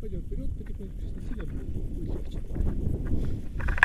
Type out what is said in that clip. Пойдем вперед, потихоньку, сейчас насилие будет легче.